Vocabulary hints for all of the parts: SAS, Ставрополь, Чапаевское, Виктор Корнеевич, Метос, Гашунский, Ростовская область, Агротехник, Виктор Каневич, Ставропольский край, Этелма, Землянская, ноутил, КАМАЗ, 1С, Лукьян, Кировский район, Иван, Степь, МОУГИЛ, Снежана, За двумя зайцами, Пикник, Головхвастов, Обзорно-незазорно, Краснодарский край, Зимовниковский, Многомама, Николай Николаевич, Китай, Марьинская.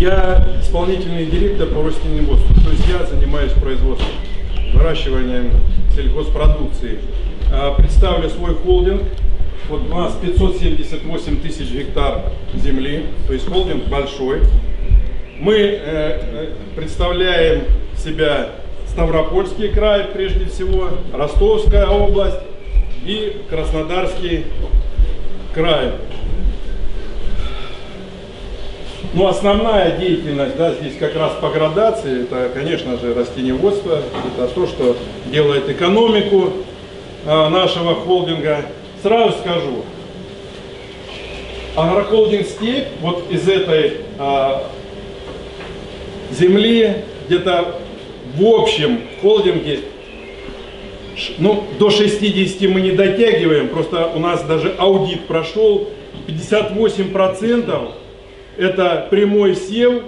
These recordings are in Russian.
Я исполнительный директор по растениеводству, то есть я занимаюсь производством, выращиванием сельхозпродукции. Представлю свой холдинг. Вот у нас 578 тысяч гектар земли, то есть холдинг большой. Мы представляем себя Ставропольский край, прежде всего, Ростовская область и Краснодарский край. Ну, основная деятельность, да, здесь как раз по градации, это, конечно же, растениеводство, это то, что делает экономику нашего холдинга. Сразу скажу, агроколдинс Степь, вот из этой земли, где-то в общем холдинге, ну, до 60 мы не дотягиваем, просто у нас даже аудит прошел, 58%. Это прямой сев,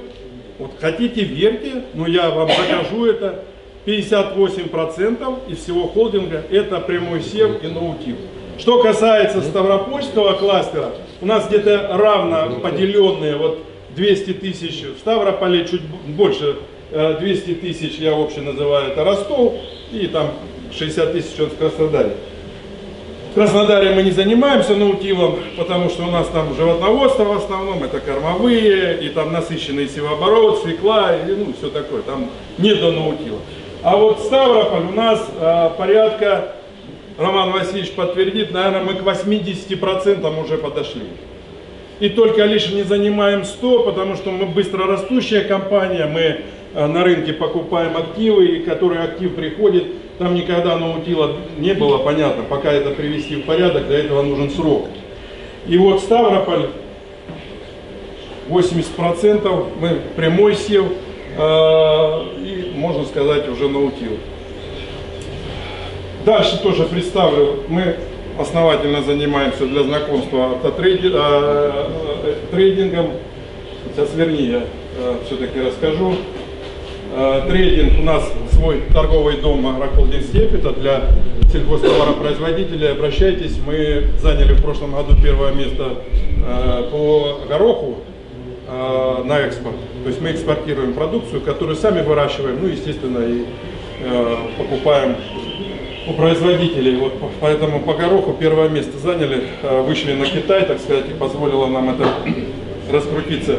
вот хотите верьте, но я вам докажу это, 58% из всего холдинга это прямой сев и ноутил. Что касается Ставропольского кластера, у нас где-то равно поделенные вот 200 тысяч в Ставрополе, чуть больше 200 тысяч, я вообще называю это Ростов, и там 60 тысяч в Краснодаре. В Краснодаре мы не занимаемся наутилом, потому что у нас там животноводство в основном, это кормовые, и там насыщенный севооборот, свекла, и, ну, все такое, там не до наутила. А вот Ставрополь у нас порядка, Роман Васильевич подтвердит, наверное, мы к 80% уже подошли. И только лишь не занимаем 100, потому что мы быстрорастущая компания, мы на рынке покупаем активы, и который актив приходит, там никогда наутила не было, понятно, пока это привести в порядок, для этого нужен срок. И вот Ставрополь, 80% мы прямой сев, и, можно сказать, уже наутил. Дальше тоже представлю, мы основательно занимаемся для знакомства трейдингом. Сейчас, вернее, я все-таки расскажу. Трейдинг у нас свой торговый дом «Агроколдинс Степь», это для сельхозтоваропроизводителей. Обращайтесь, мы заняли в прошлом году первое место по гороху на экспорт. То есть мы экспортируем продукцию, которую сами выращиваем, ну, естественно, и покупаем у производителей. Вот поэтому по гороху первое место заняли, вышли на Китай, так сказать, и позволило нам это раскрутиться.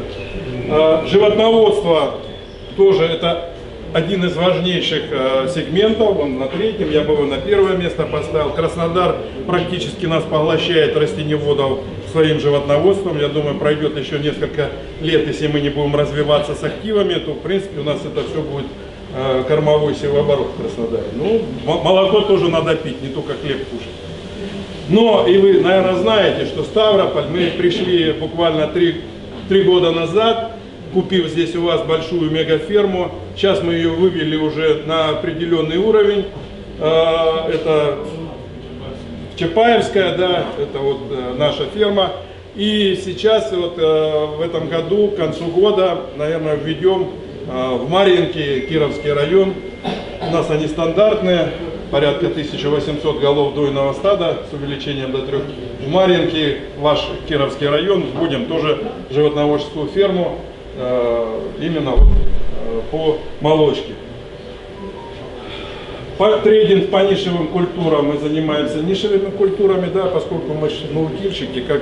Животноводство тоже это один из важнейших сегментов, он на третьем, я бы его на первое место поставил. Краснодар практически нас поглощает, растениеводов, своим животноводством. Я думаю, пройдет еще несколько лет, если мы не будем развиваться с активами, то в принципе у нас это все будет кормовой севооборот в Краснодаре. Ну, молоко тоже надо пить, не только хлеб кушать. Но, и вы, наверное, знаете, что Ставрополь, мы пришли буквально три года назад, купив здесь у вас большую мегаферму. Сейчас мы ее вывели уже на определенный уровень. Это Чапаевская, да, это вот наша ферма. И сейчас вот в этом году, к концу года, наверное, введем в Марьинке, Кировский район. У нас они стандартные, порядка 1800 голов дойного стада с увеличением до 3. В Марьинке, ваш Кировский район, будем тоже животноводческую ферму именно по молочке. По трейдинг по нишевым культурам мы занимаемся нишевыми культурами, да, поскольку мы наутильщики, как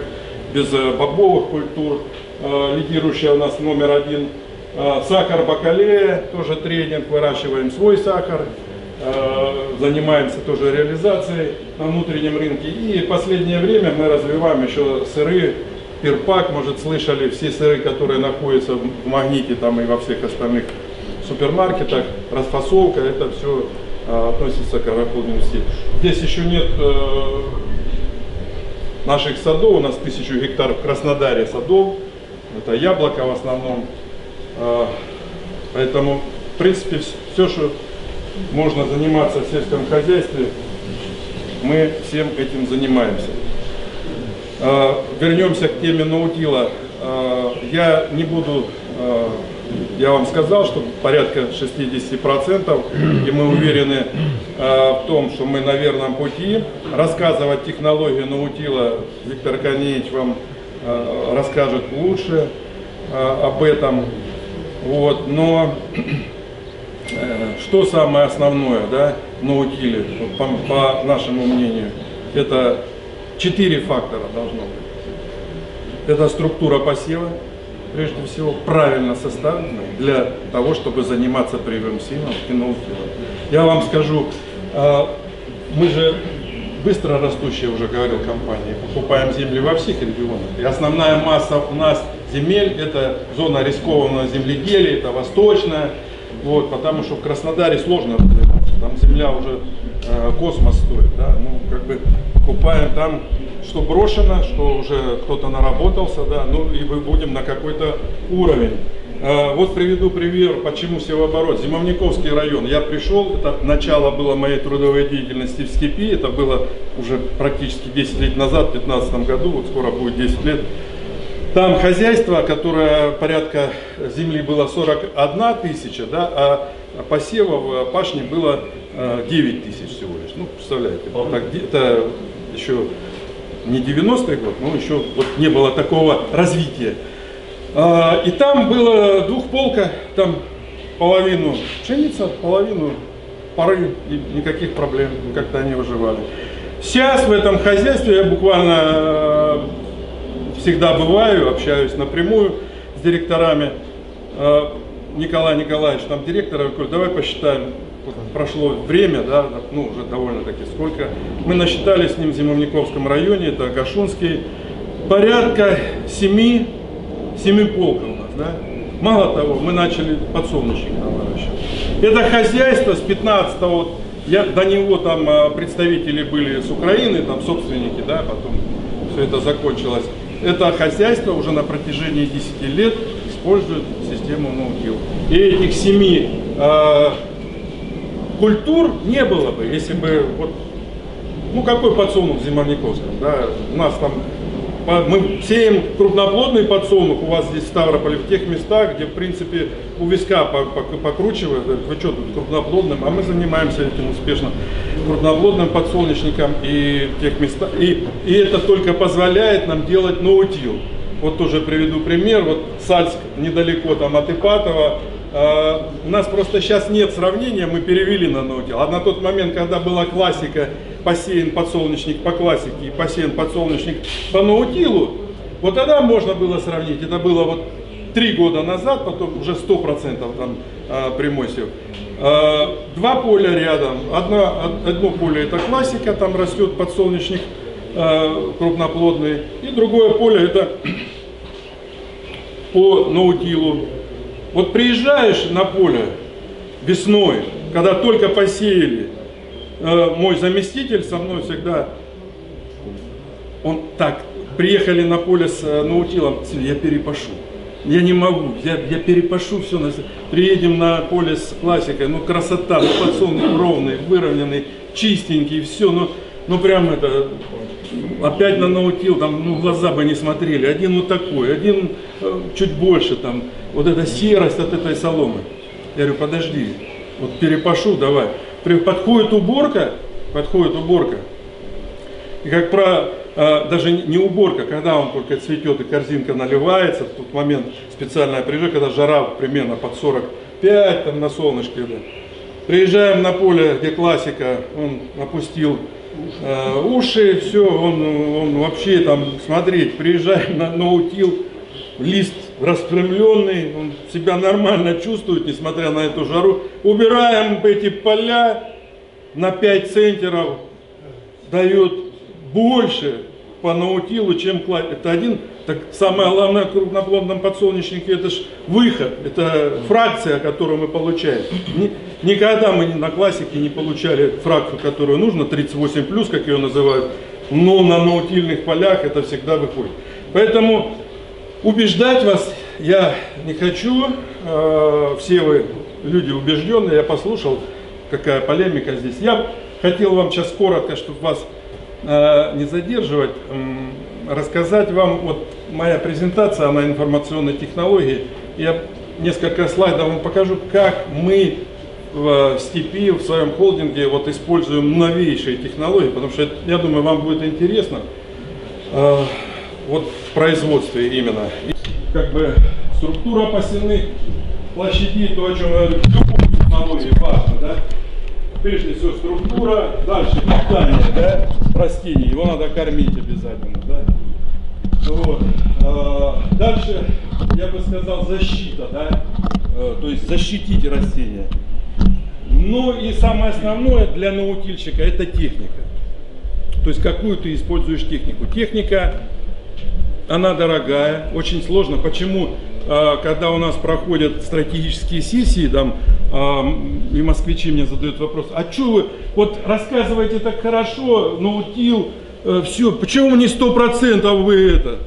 без бобовых культур, лидирующая у нас номер один. Сахар бакалея, тоже трейдинг, выращиваем свой сахар, занимаемся тоже реализацией на внутреннем рынке. И в последнее время мы развиваем еще сыры, перпак, может слышали, все сыры, которые находятся в магните там и во всех остальных супермаркетах, расфасовка, это все относится к агроколдинс Степь. Здесь еще нет наших садов, у нас 1000 гектар в Краснодаре садов, это яблоко в основном. Поэтому, в принципе, все, что можно заниматься в сельском хозяйстве, мы всем этим занимаемся. Вернемся к теме наутила. Я не буду, я вам сказал, что порядка 60%, и мы уверены в том, что мы на верном пути. Рассказывать технологию наутила Виктор Каневич вам расскажет лучше об этом. Вот, но что самое основное, да, на ноутиле, по нашему мнению, это 4 фактора должно быть. Это структура посева, прежде всего, правильно составленная для того, чтобы заниматься прививным силом и ноутилом. Я вам скажу, мы же быстро растущая, уже говорил, компания, покупаем земли во всех регионах. И основная масса у нас земель — это зона рискованного земледелия, это восточная, вот, потому что в Краснодаре сложно развиваться, там земля уже космос стоит, да, ну, как бы покупаем там, что брошено, что уже кто-то наработался, да, ну, и мы будем на какой-то уровень. Вот приведу пример, почему севооборот. Зимовниковский район. Я пришел, это начало было моей трудовой деятельности в Степи, это было уже практически 10 лет назад, в 2015 году, вот скоро будет 10 лет. Там хозяйство, которое порядка земли было 41 000, да, а посевов пашни было 9 000 всего лишь. Ну, представляете, это еще не 90-й год, но еще вот не было такого развития. И там было двухполка, там половину пшеница, половину поры, и никаких проблем, как-то они выживали. Сейчас в этом хозяйстве я буквально всегда бываю, общаюсь напрямую с директорами. Николай Николаевич, там директор, я говорю, давай посчитаем, вот прошло время, да, ну уже довольно-таки сколько. Мы насчитали с ним в Зимовниковском районе, это Гашунский, порядка 7 полков у нас, да? Мало того, мы начали подсолнечник выращивать. Это хозяйство с 15-го, вот, до него там представители были с Украины, там собственники, да, потом все это закончилось. Это хозяйство уже на протяжении 10 лет использует систему МОУГИЛ. И этих 7 культур не было бы, если бы, вот, ну какой подсолнух в Зимовниковском, да, у нас там... Мы сеем крупноплодный подсолнух, у вас здесь в Ставрополе, в тех местах, где, в принципе, у виска покручивают, вы что тут крупноплодным, а мы занимаемся этим успешно, крупноплодным подсолнечником и в тех местах, и это только позволяет нам делать ноутил. Вот тоже приведу пример, вот Сальск, недалеко там от Ипатова, у нас просто сейчас нет сравнения, мы перевели на ноутил, а на тот момент, когда была классика, посеян подсолнечник по классике и посеян подсолнечник по ноутилу, вот тогда можно было сравнить. Это было вот 3 года назад, потом уже 100% там прямой сев. 2 поля рядом, одно поле это классика, там растет подсолнечник крупноплодный, и другое поле это по ноутилу. Вот приезжаешь на поле весной, когда только посеяли, мой заместитель со мной всегда, он так, приехали на поле с ноутилом, я перепашу, я не могу, я перепашу все, приедем на поле с классикой, ну красота, ну, подсолнух ровный, выровненный, чистенький, все, ну прям это, опять на ноутил, там ну, глаза бы не смотрели, один вот такой, один чуть больше, там, вот эта серость от этой соломы, я говорю, подожди, вот перепашу, давай. Подходит уборка, и как правило, даже не уборка, когда он только цветет и корзинка наливается, в тот момент специальная приезжая, когда жара примерно под 45, там на солнышке, да. Приезжаем на поле, где классика, он опустил уши, все, он вообще там, смотреть, приезжаем на ноутил, лист распрямленный, он себя нормально чувствует, несмотря на эту жару. Убираем эти поля на 5 центнеров, дает больше по наутилу, чем классика. Это один, так самое главное в крупноплодном подсолнечнике, это же выход, это фракция, которую мы получаем. Никогда мы на классике не получали фракцию, которую нужно, 38+, как ее называют, но на наутильных полях это всегда выходит. Поэтому убеждать вас я не хочу, все вы люди убежденные, я послушал, какая полемика здесь. Я хотел вам сейчас коротко, чтобы вас не задерживать, рассказать вам, вот моя презентация, она информационной технологии, я несколько слайдов вам покажу, как мы в Степи, в своем холдинге вот используем новейшие технологии, потому что, я думаю, вам будет интересно. Вот в производстве именно. Как бы структура посевных площади, то, о чем я говорю, любую технологию важно, да? Прежде всего структура, дальше питание, да? Растение, его надо кормить обязательно, да? Вот. Дальше, я бы сказал, защита, да? То есть защитить растения. Ну и самое основное для наутильщика — это техника. То есть какую ты используешь технику. Техника, она дорогая, очень сложно. Почему, когда у нас проходят стратегические сессии, там, и москвичи мне задают вопрос: а что вы вот рассказываете так хорошо, наутил, все, почему не 100% вы это?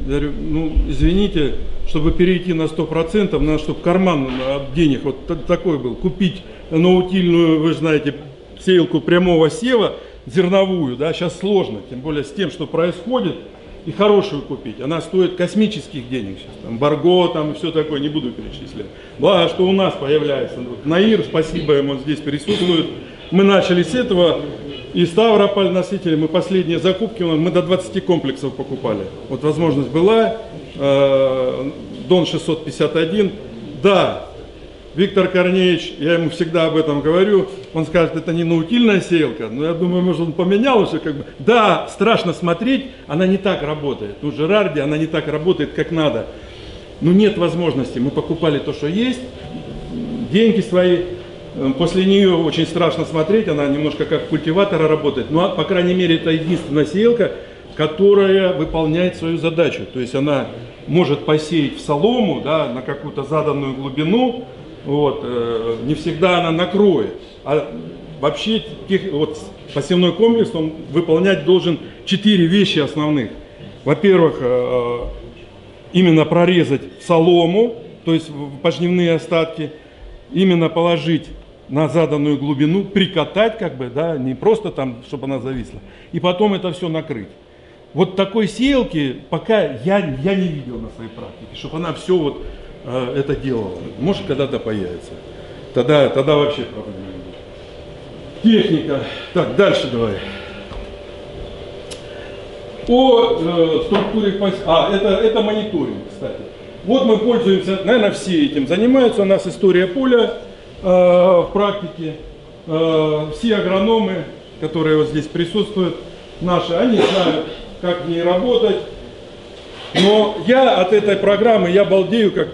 Я говорю, ну, извините, чтобы перейти на 100%, надо, чтобы карман от денег вот такой был. Купить наутильную, вы знаете, сеялку прямого сева, зерновую, да, сейчас сложно, тем более с тем, что происходит, и хорошую купить. Она стоит космических денег сейчас, там, Барго, там, и все такое, не буду перечислять. Благо, что у нас появляется. Вот Наир, спасибо ему, здесь присутствует. Мы начали с этого. И Ставрополь носители, мы последние закупки, мы до 20 комплексов покупали. Вот возможность была, Дон 651. Да, Виктор Корнеевич, я ему всегда об этом говорю, он скажет, это не наутильная сеялка, но я думаю, может, он поменял уже, как бы. Да, страшно смотреть, она не так работает. У Жерарди она не так работает, как надо. Но нет возможности, мы покупали то, что есть, деньги свои. После нее очень страшно смотреть, она немножко как культиватора работает. Но, по крайней мере, это единственная сеялка, которая выполняет свою задачу. То есть она может посеять в солому, да, на какую-то заданную глубину. Вот, не всегда она накроет. А вообще вот, посевной комплекс он выполнять должен 4 вещи основных. Во-первых, именно прорезать солому, то есть пожнивные остатки, именно положить на заданную глубину, прикатать, как бы, да, не просто там, чтобы она зависла, и потом это все накрыть. Вот такой сеялки пока я не видел на своей практике, чтобы она все вот это делала. Может, когда-то появится. Тогда вообще проблем не будет. Техника. Так, дальше давай. По структуре... это мониторинг, кстати. Вот мы пользуемся, наверное, все этим занимаются. У нас история поля в практике. Все агрономы, которые вот здесь присутствуют, наши, они знают, как в ней работать. Но я от этой программы, я балдею, как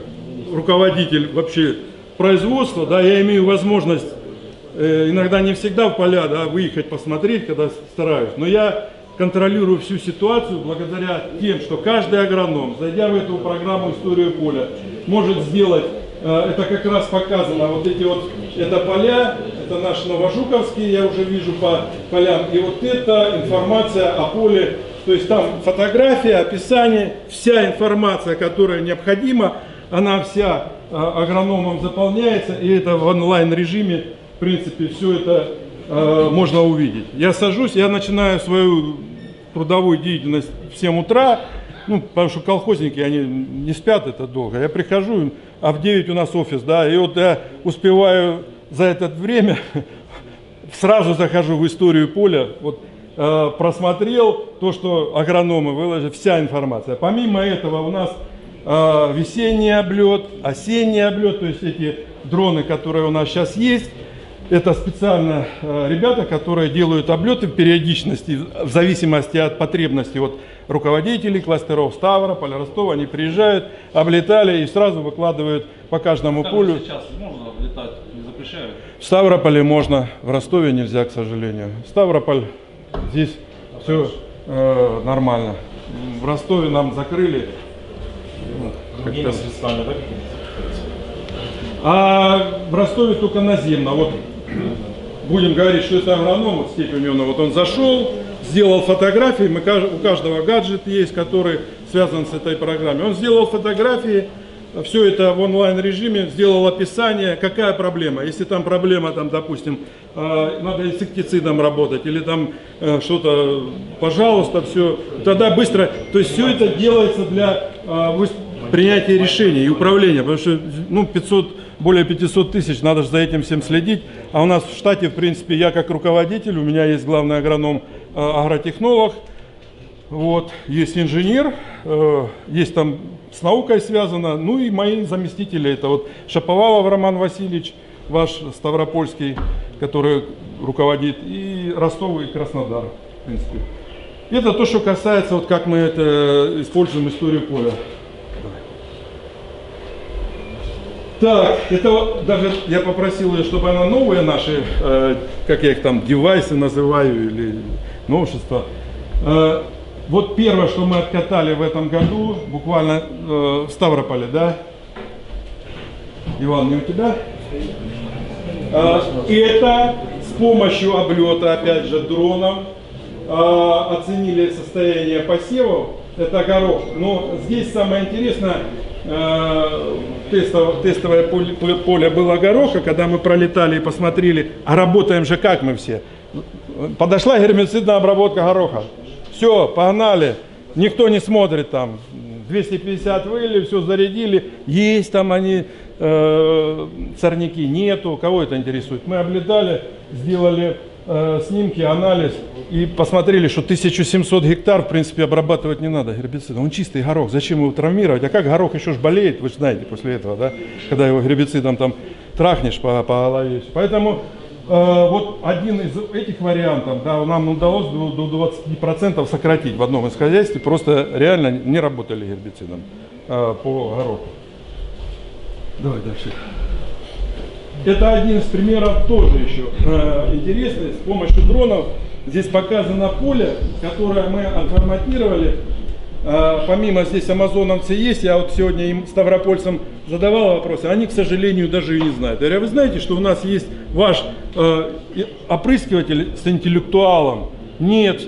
руководитель вообще производства. Да, я имею возможность, иногда не всегда в поля, да, выехать посмотреть, когда стараюсь. Но я контролирую всю ситуацию благодаря тем, что каждый агроном, зайдя в эту программу «Историю поля», может сделать, это как раз показано, вот эти вот, это поля, это наш Новожуковский, я уже вижу по полям, и вот это информация о поле, то есть там фотография, описание, вся информация, которая необходима, она вся агрономом заполняется, и это в онлайн-режиме, в принципе, все это можно увидеть. Я сажусь, я начинаю свою трудовую деятельность в 7 утра, ну, потому что колхозники, они не спят это долго. Я прихожу, а в 9 у нас офис, да, и вот я успеваю за это время, сразу захожу в историю поля, вот, просмотрел то, что агрономы выложили, вся информация. Помимо этого у нас весенний облет, осенний облет, то есть эти дроны, которые у нас сейчас есть. Это специально ребята, которые делают облеты в периодичности, в зависимости от потребности. Вот руководителей кластеров Ставрополя, Ростова, они приезжают, облетали и сразу выкладывают по каждому полю. Сейчас можно облетать, не запрещают? В Ставрополе можно, в Ростове нельзя, к сожалению. Ставрополь, здесь все нормально. В Ростове нам закрыли. Другими средствами, да? А в Ростове только наземно. Вот. Будем говорить, что это агроном, вот Степь у него, вот он зашел, сделал фотографии, у каждого гаджет есть, который связан с этой программой. Он сделал фотографии, все это в онлайн-режиме, сделал описание, какая проблема. Если там проблема, там, допустим, надо инсектицидом работать или там что-то, пожалуйста, все, тогда быстро. То есть все это делается для принятия решений и управления, потому что, ну, 500... Более 500 тысяч, надо же за этим всем следить. А у нас в штате, в принципе, я как руководитель, у меня есть главный агроном-агротехнолог. Вот, есть инженер, есть там с наукой связано, ну и мои заместители, это вот Шаповалов Роман Васильевич, ваш Ставропольский, который руководит, и Ростов, и Краснодар, в принципе. Это то, что касается, вот как мы это используем, историю поля. Так, это даже я попросил ее, чтобы она новые наши, как я их там, девайсы называю, или новшества. Вот первое, что мы откатали в этом году, буквально в Ставрополе, да? Иван, не у тебя? Это с помощью облета, опять же, дроном оценили состояние посевов. Это горох. Но здесь самое интересное, тестовое поле было гороха, когда мы пролетали и посмотрели, а работаем же как мы все. Подошла гербицидная обработка гороха. Все, погнали. Никто не смотрит там. 250 выли, все зарядили. Есть там они, сорняки нету. Кого это интересует? Мы облетали, сделали снимки, анализ и посмотрели, что 1700 гектар, в принципе, обрабатывать не надо гербицидом. Он чистый горох, зачем его травмировать? А как горох еще ж болеет, вы же знаете, после этого, да? Когда его гербицидом там трахнешь по голове. Поэтому вот один из этих вариантов, да, нам удалось до 20% сократить в одном из хозяйств, просто реально не работали гербицидом по гороху. Давай дальше. Это один из примеров тоже еще интересный. С помощью дронов здесь показано поле, которое мы отформатировали. Помимо здесь амазоновцы есть, я вот сегодня им, ставропольцам, задавал вопросы, они, к сожалению, даже и не знают. Я говорю, вы знаете, что у нас есть ваш опрыскиватель с интеллектуалом? Нет,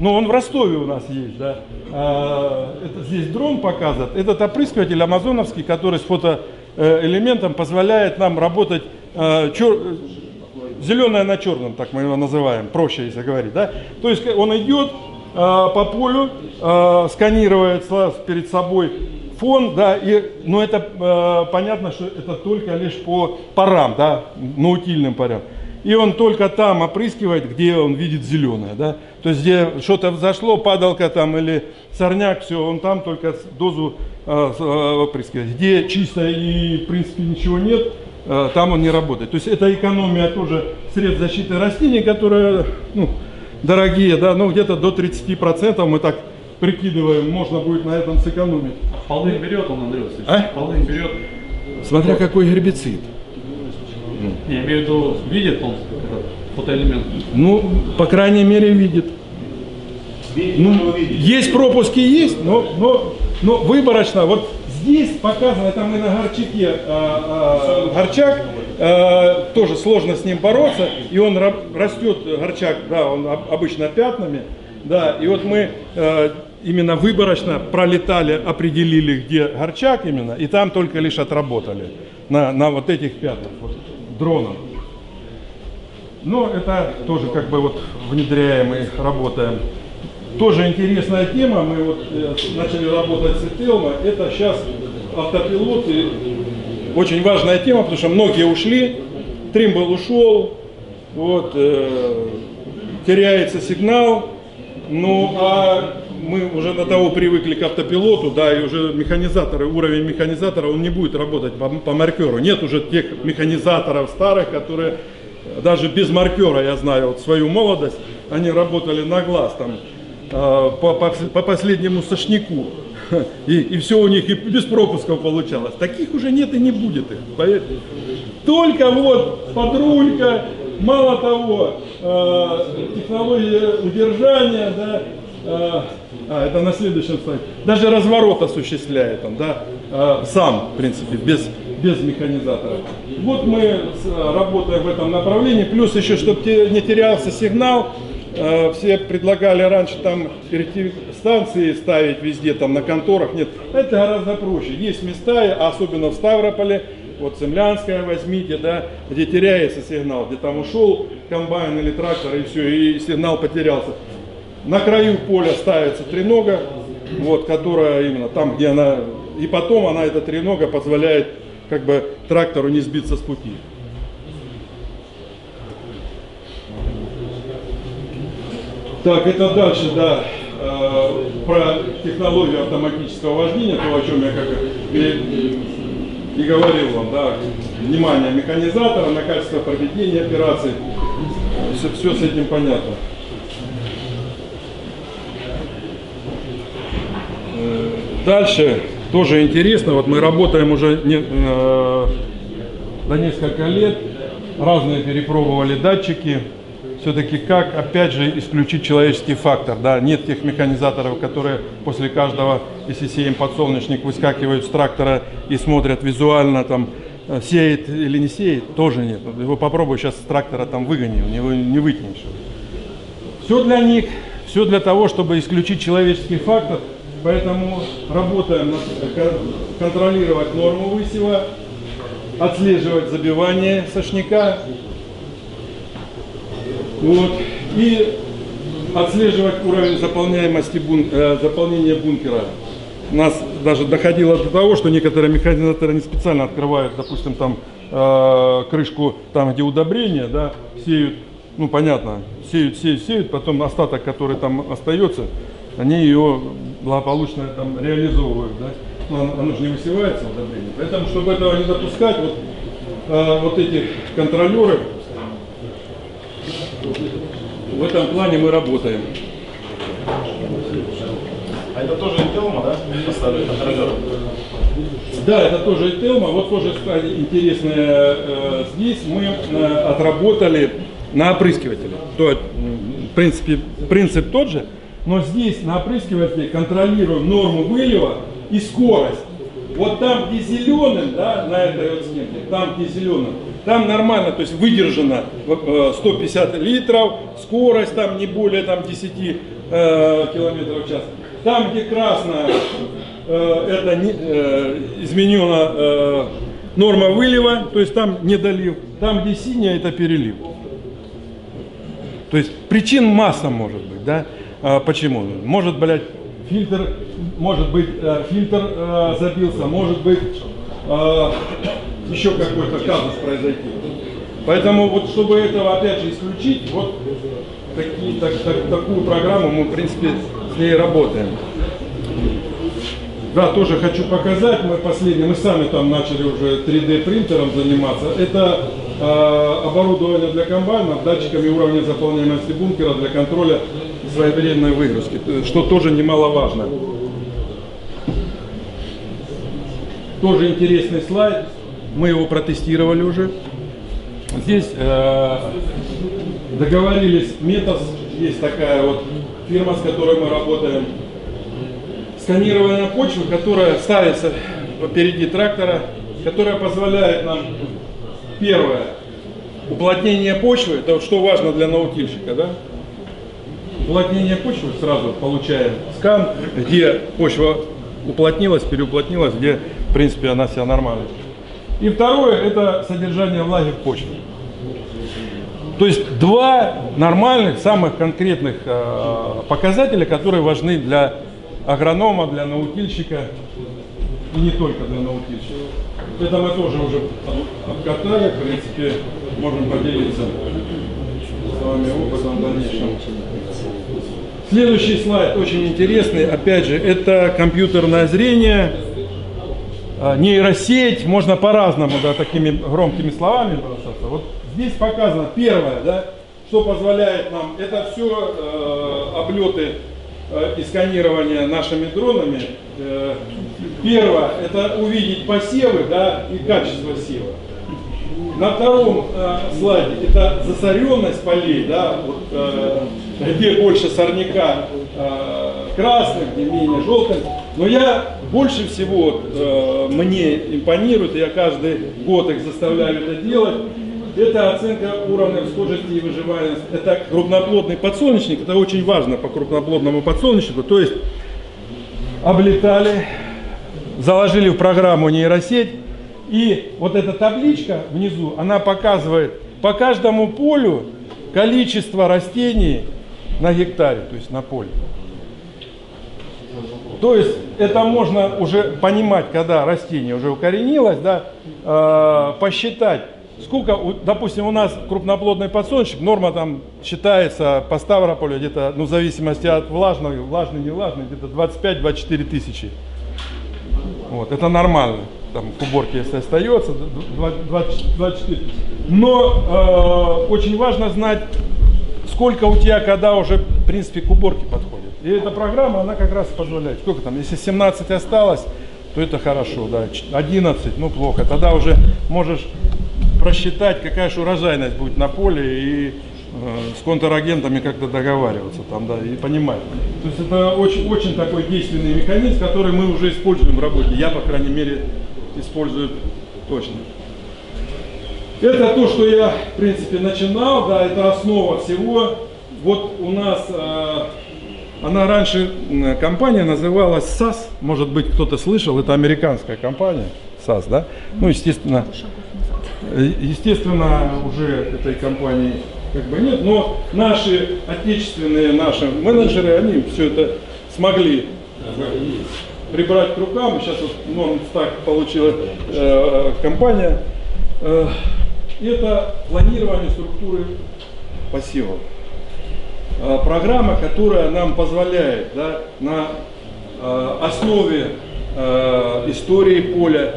но он в Ростове у нас есть, да. Это здесь дрон показывает. Этот опрыскиватель амазоновский, который с фотоэлементом позволяет нам работать зеленое на черном, так мы его называем, проще если говорить, да. То есть он идет по полю, сканирует перед собой фон, да, но это понятно, что это только лишь по парам, да, наутильным парам. И он только там опрыскивает, где он видит зеленое, да, то есть где что-то взошло, падалка там или сорняк, все, он там только дозу опрыскивает. Где чисто и в принципе ничего нет, там он не работает. То есть это экономия тоже средств защиты растений, которые, ну, дорогие, да, ну где-то до 30% мы так прикидываем, можно будет на этом сэкономить. А полынь берет он, Андрюсович? А? Полынь берет. Смотря какой гербицид. Я имею в виду, видит он этот фотоэлемент? Ну, по крайней мере, видит. Ну, есть пропуски, есть, но выборочно. Вот здесь показано, это мы на горчаке, горчак, тоже сложно с ним бороться, и он растет, горчак, да, он обычно пятнами, да, и вот мы именно выборочно пролетали, определили, где горчак именно, и там только лишь отработали на вот этих пятнах, вот, дроном. Но это тоже как бы вот внедряем и работаем. Тоже интересная тема, мы вот начали работать с Этелма, это сейчас автопилоты. Очень важная тема, потому что многие ушли, Тримбл ушел, вот, теряется сигнал, ну а мы уже до того привыкли к автопилоту, да, и уже механизаторы, уровень механизатора, он не будет работать по маркеру, нет уже тех механизаторов старых, которые даже без маркера, я знаю, вот свою молодость, они работали на глаз там, по последнему сошнику. И все у них и без пропусков получалось. Таких уже нет и не будет их. Поверьте. Только вот подрулька, мало того, технология удержания, да, это на следующем слайде. Даже разворот осуществляет он, да, сам, в принципе, без механизатора. Вот мы работаем в этом направлении. Плюс еще, чтобы не терялся сигнал. Все предлагали раньше там станции ставить везде, там на конторах, нет. Это гораздо проще. Есть места, особенно в Ставрополе, вот Землянская возьмите, да, где теряется сигнал, где там ушел комбайн или трактор и все, и сигнал потерялся. На краю поля ставится тренога, вот, которая именно там, где она, и потом она, эта тренога, позволяет как бы трактору не сбиться с пути. Так, это дальше, да, про технологию автоматического вождения, то, о чем я как и говорил вам, да, внимание механизатора на качество проведения операций, все с этим понятно. Дальше тоже интересно, вот мы работаем уже за несколько лет, разные перепробовали датчики, все-таки как, опять же, исключить человеческий фактор, да, нет тех механизаторов, которые после каждого, если сеем подсолнечник, выскакивают с трактора и смотрят визуально, там, сеет или не сеет, тоже нет, его попробуй сейчас с трактора там выгони, его не вытянешь. Все для них, все для того, чтобы исключить человеческий фактор. Поэтому работаем контролировать норму высева, отслеживать забивание сошняка, вот, и отслеживать уровень заполняемости заполнения бункера. У нас даже доходило до того, что некоторые механизаторы не специально открывают, допустим, там крышку, там где удобрения, да, сеют, ну понятно, сеют, потом остаток, который там остается, они ее благополучно там реализовывают, да? Но оно же не высевается удобрение. Поэтому, чтобы этого не допускать, вот, вот эти контролеры, в этом плане мы работаем. А это тоже Этелма, да? Да, это тоже Этелма. Вот тоже интересное, здесь мы отработали на опрыскивателе. То, в принципе, принцип тот же. Но здесь на опрыскивателе контролируем норму вылива и скорость. Вот там, где зеленым, да, на этой вот схемке, там, где зеленым, там нормально, то есть выдержано 150 литров, скорость там не более там, 10 километров в час. Там, где красная, это не, изменена норма вылива, то есть там недолив. Там, где синяя, это перелив. То есть причин масса может быть, да? Почему? Может, блядь, фильтр, может быть, фильтр забился, может быть, еще какой-то казус произойти. Поэтому, вот, чтобы этого, опять же, исключить, вот такую программу мы, в принципе, с ней работаем. Да, тоже хочу показать, мы последние, мы сами там начали уже 3D принтером заниматься. Это оборудование для комбайнов, датчиками уровня заполняемости бункера для контроля своевременной выгрузки, что тоже немаловажно. Тоже интересный слайд, мы его протестировали уже. Здесь договорились, Метос, есть такая вот фирма, с которой мы работаем. Сканирование почвы, которая ставится впереди трактора, которая позволяет нам, первое, уплотнение почвы, это что важно для наутильщика, да? Уплотнение почвы, сразу получаем скан, где почва уплотнилась, переуплотнилась, где, в принципе, она себя нормально. И второе, это содержание влаги в почве. То есть два нормальных, самых конкретных показателя, которые важны для агронома, для наутильщика и не только для наутильщика. Это мы тоже уже обкатали, в принципе, можем поделиться с вами опытом в дальнейшем. Следующий слайд очень интересный, опять же, это компьютерное зрение, нейросеть, можно по-разному, да, такими громкими словами бросаться. Вот здесь показано первое, да, что позволяет нам, это все облеты и сканирование нашими дронами. Первое, это увидеть посевы, да, и качество сева. На втором слайде это засоренность полей, да, вот, где больше сорняка красных, где менее желтых. Но я больше всего, мне импонирует, я каждый год их заставляю это делать, это оценка уровня всхожести и выживаемости. Это крупноплодный подсолнечник, это очень важно по крупноплодному подсолнечнику. То есть облетали, заложили в программу нейросеть, и вот эта табличка внизу, она показывает по каждому полю количество растений на гектаре, то есть на поле. То есть это можно уже понимать, когда растение уже укоренилось, да, посчитать, сколько, допустим, у нас крупноплодный подсолнечник, норма там считается по Ставрополю где-то, ну, в зависимости от влажной, не влажной, где-то 25-24 тысячи. Вот, это нормально. Там к уборке, если остается, 24 тысячи. Но очень важно знать, сколько у тебя, когда уже, в принципе, к уборке подходит. И эта программа, она как раз позволяет. Сколько там, если 17 осталось, то это хорошо, да, 11, ну, плохо. Тогда уже можешь просчитать, какая же урожайность будет на поле, и с контрагентами как-то договариваться там, да, и понимать. То есть это очень, очень такой действенный механизм, который мы уже используем в работе. Я, по крайней мере, использую точно. Это то, что я, в принципе, начинал, да, это основа всего. Вот у нас, она раньше, компания называлась SAS, может быть, кто-то слышал, это американская компания, SAS, да? Ну, естественно, уже этой компании как бы нет, но наши отечественные, наши менеджеры, они все это смогли прибрать к рукам. Сейчас вот Норм так получила компания. Это планирование структуры посевов. Программа, которая нам позволяет, да, на основе истории поля,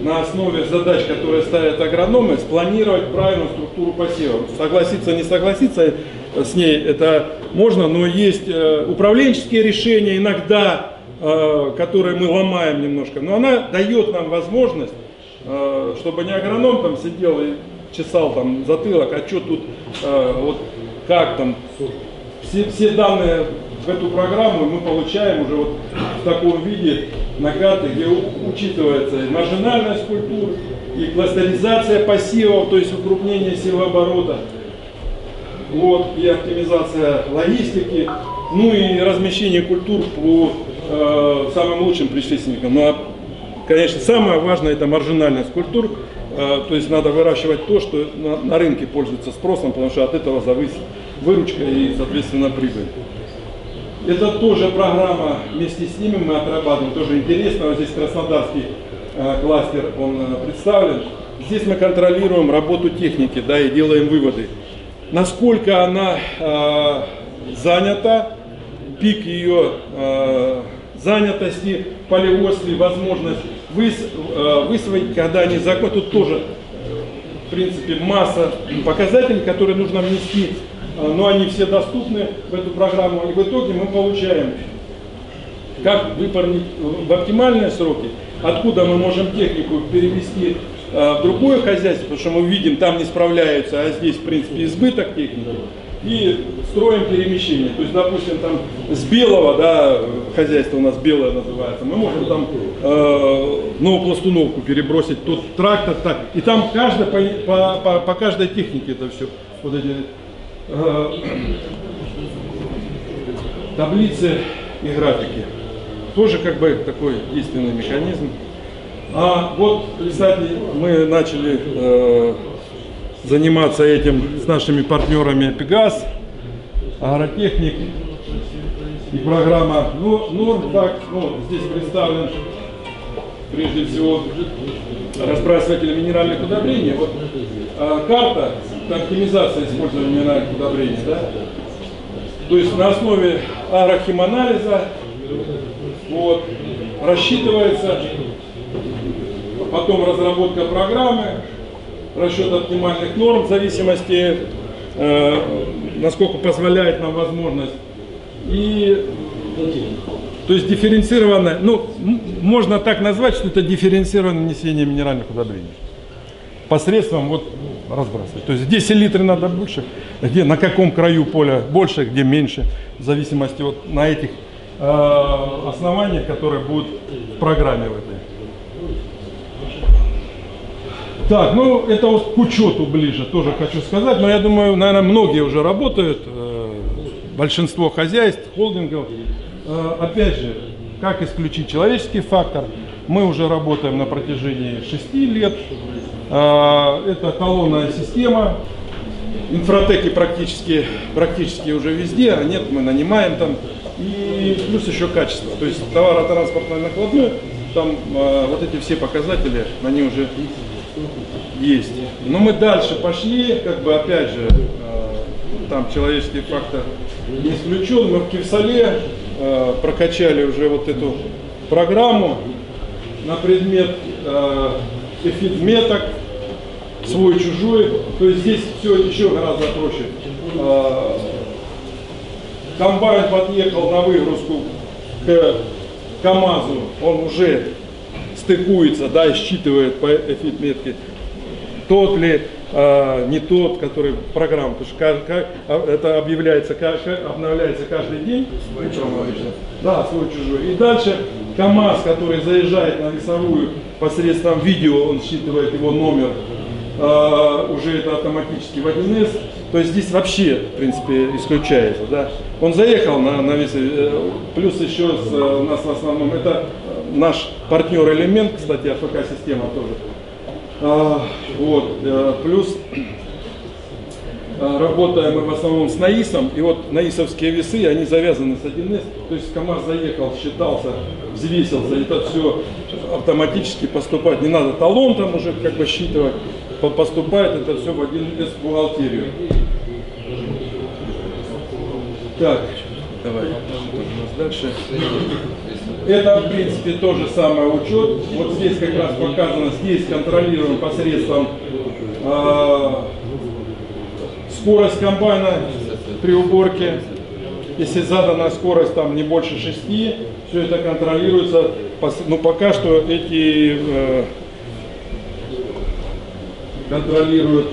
на основе задач, которые ставят агрономы, спланировать правильную структуру посева. Согласиться, не согласиться с ней, это можно, но есть управленческие решения иногда, которые мы ломаем немножко, но она дает нам возможность, чтобы не агроном там сидел и чесал там затылок, а что тут, вот как там, все данные в эту программу мы получаем уже вот в таком виде на карте, где учитывается и маржинальность культур, и кластеризация посевов, то есть укрупнение севооборота, вот, и оптимизация логистики, ну и размещение культур по самым лучшим предшественникам. Ну, а, конечно, самое важное — это маржинальность культур, то есть надо выращивать то, что на рынке пользуется спросом, потому что от этого зависит выручка и, соответственно, прибыль. Это тоже программа, вместе с ними мы отрабатываем, тоже интересно, вот здесь краснодарский кластер, он представлен. Здесь мы контролируем работу техники, да, и делаем выводы, насколько она занята, пик ее занятости, полеводстве, возможность высвоить, когда они закончат. Тут тоже, в принципе, масса показателей, которые нужно внести, но они все доступны в эту программу, и в итоге мы получаем, как выполнить в оптимальные сроки, откуда мы можем технику перевести в другое хозяйство, потому что мы видим, там не справляются, а здесь, в принципе, избыток техники, и строим перемещение. То есть, допустим, там с белого, да, хозяйство у нас белое называется, мы можем там новую пластуновку перебросить, тут трактор, так, и там каждый по каждой технике это все, вот эти таблицы и графики, тоже как бы такой действенный механизм. А вот, кстати, мы начали заниматься этим с нашими партнерами Пегас, Агротехник и программа Норм. Так, ну, здесь представлен прежде всего разбрасыватель минеральных удобрений. Вот карта оптимизации использования минеральных удобрений, да? То есть на основе агрохиманализа вот рассчитывается, потом разработка программы, расчет оптимальных норм в зависимости, насколько позволяет нам возможность, и то есть дифференцированное, ну, можно так назвать, что это дифференцированное несение минеральных удобрений посредством вот разбрасывать. То есть где селитры надо больше, где на каком краю поля больше, где меньше, в зависимости вот на этих основаниях, которые будут в программе в этой. Так, ну это вот к учету ближе тоже хочу сказать, но я думаю, наверное, многие уже работают, большинство хозяйств, холдингов. Опять же, как исключить человеческий фактор, мы уже работаем на протяжении 6 лет, это эталонная система, инфротеки практически уже везде, а нет, мы нанимаем там, и плюс еще качество, то есть товаротранспортное накладное, там вот эти все показатели, они уже есть. Но мы дальше пошли, как бы опять же, там человеческий фактор не исключен. Мы в Кирсале прокачали уже вот эту программу на предмет меток свой, чужой. То есть здесь все еще гораздо проще. Комбайн подъехал на выгрузку к КАМАЗу, он уже стыкуется, да, и считывает по эфит-метке, тот ли, не тот, который программа, потому что это объявляется, обновляется каждый день. Свой чужой. Да, свой чужой. И дальше КАМАЗ, который заезжает на лесовую посредством видео, он считывает его номер, уже это автоматически в 1С. То есть здесь вообще, в принципе, исключается. Да? Он заехал на весь, плюс еще у нас в основном, это наш партнер-элемент, кстати, АФК-система тоже. Плюс работаем мы в основном с НАИСом, и вот наисовские весы, они завязаны с 1С, то есть КАМАЗ заехал, считался, взвесился, это все автоматически поступает, не надо талон там уже как бы считывать. Поступает это все в 1С бухгалтерию. Так, давай, что у нас дальше? Это, в принципе, то же самое учет. Вот здесь как раз показано, здесь контролируем посредством скорость комбайна при уборке. Если задана скорость там не больше 6, все это контролируется. Но пока что эти... контролируют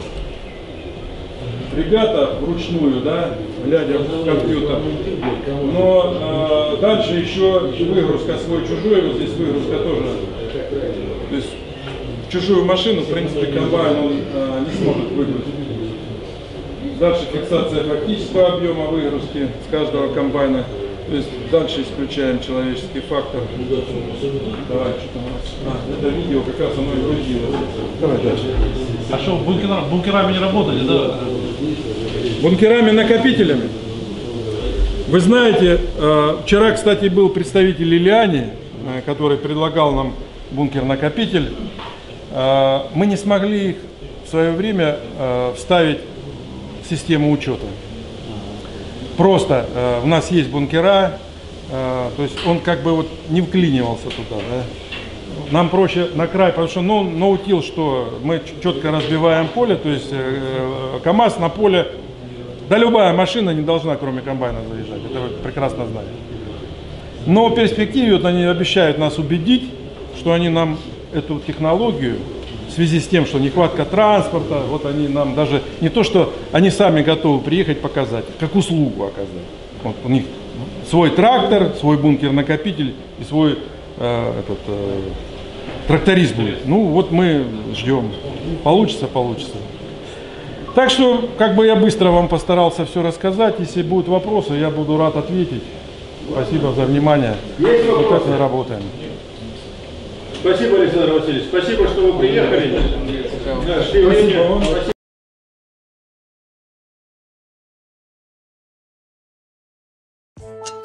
ребята вручную, да, глядя в компьютер. Но дальше еще выгрузка свой-чужой, вот здесь выгрузка тоже. То есть в чужую машину, в принципе, комбайн он не сможет выгрузить. Дальше фиксация фактического объема выгрузки с каждого комбайна. То есть дальше исключаем человеческий фактор. Давай, что у нас? Это видео как раз оно и грузилось. Давай дальше. А что, бункерами не работали, да? Бункерами накопителями. Вы знаете, вчера, кстати, был представитель Лилиани, который предлагал нам бункер-накопитель. Мы не смогли их в свое время вставить в систему учета. Просто у нас есть бункера, то есть он как бы вот не вклинивался туда. Да? Нам проще на край, потому что ну, наутил, что мы четко разбиваем поле, то есть КАМАЗ на поле, да любая машина не должна, кроме комбайна, заезжать, это вы прекрасно знаете. Но в перспективе вот, они обещают нас убедить, что они нам эту технологию, в связи с тем, что нехватка транспорта, вот они нам даже, не то что они сами готовы приехать показать, как услугу оказать. Вот у них свой трактор, свой бункер-накопитель и свой тракторист будет. Ну вот мы ждем. Получится, получится. Так что, как бы я быстро вам постарался все рассказать. Если будут вопросы, я буду рад ответить. Спасибо за внимание. Вот так мы работаем. Спасибо, Александр Васильевич. Спасибо, что вы приехали. Спасибо.